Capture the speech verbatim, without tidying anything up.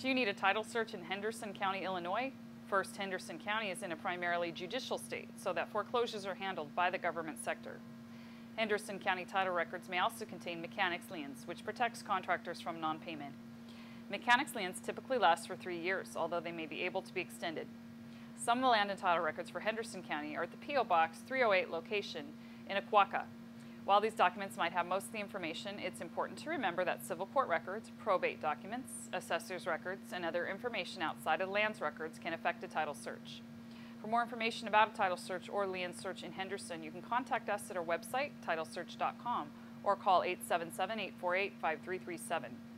Do you need a title search in Henderson County, Illinois? First, Henderson County is in a primarily judicial state, so that foreclosures are handled by the government sector. Henderson County title records may also contain mechanics liens, which protects contractors from non-payment. Mechanics liens typically last for three years, although they may be able to be extended. Some of the land and title records for Henderson County are at the P O Box three oh eight location in Oquawka. While these documents might have most of the information, it's important to remember that civil court records, probate documents, assessor's records, and other information outside of the lands records can affect a title search. For more information about a title search or land search in Henderson, you can contact us at our website, title search dot com, or call eight seven seven, eight four eight, five three three seven.